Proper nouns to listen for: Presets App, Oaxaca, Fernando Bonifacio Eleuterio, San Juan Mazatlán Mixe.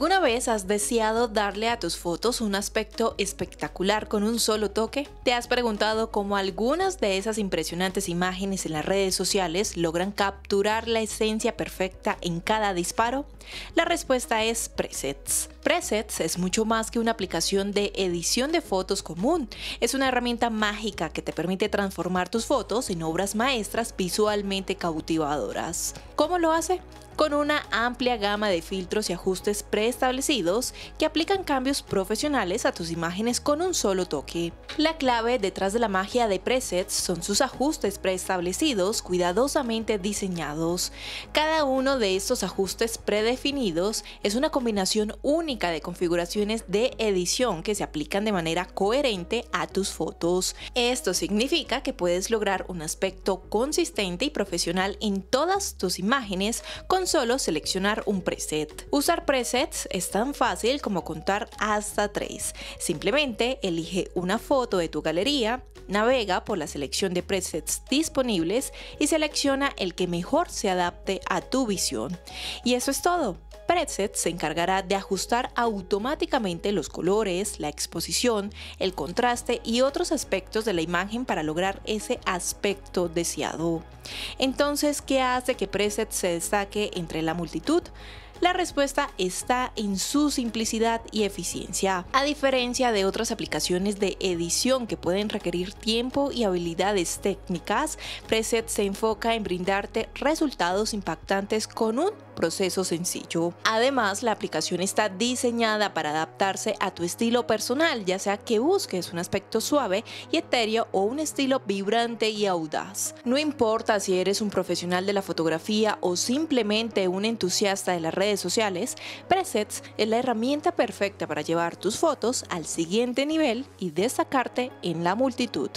¿Alguna vez has deseado darle a tus fotos un aspecto espectacular con un solo toque? ¿Te has preguntado cómo algunas de esas impresionantes imágenes en las redes sociales logran capturar la esencia perfecta en cada disparo? La respuesta es Presets. Presets es mucho más que una aplicación de edición de fotos común. Es una herramienta mágica que te permite transformar tus fotos en obras maestras visualmente cautivadoras. ¿Cómo lo hace? Con una amplia gama de filtros y ajustes preestablecidos que aplican cambios profesionales a tus imágenes con un solo toque. La clave detrás de la magia de Presets son sus ajustes preestablecidos cuidadosamente diseñados. Cada uno de estos ajustes predefinidos es una combinación única de configuraciones de edición que se aplican de manera coherente a tus fotos. Esto significa que puedes lograr un aspecto consistente y profesional en todas tus imágenes con solo seleccionar un preset. Usar presets es tan fácil como contar hasta 3. Simplemente elige una foto de tu galería, navega por la selección de presets disponibles y selecciona el que mejor se adapte a tu visión. Y eso es todo. Presets se encargará de ajustar automáticamente los colores, la exposición, el contraste y otros aspectos de la imagen para lograr ese aspecto deseado. Entonces, ¿qué hace que Presets se destaque entre la multitud? La respuesta está en su simplicidad y eficiencia. A diferencia de otras aplicaciones de edición que pueden requerir tiempo y habilidades técnicas, Presets se enfoca en brindarte resultados impactantes con un proceso sencillo. Además, la aplicación está diseñada para adaptarse a tu estilo personal, ya sea que busques un aspecto suave y etéreo o un estilo vibrante y audaz. No importa si eres un profesional de la fotografía o simplemente un entusiasta de las redes sociales, Presets es la herramienta perfecta para llevar tus fotos al siguiente nivel y destacarte en la multitud.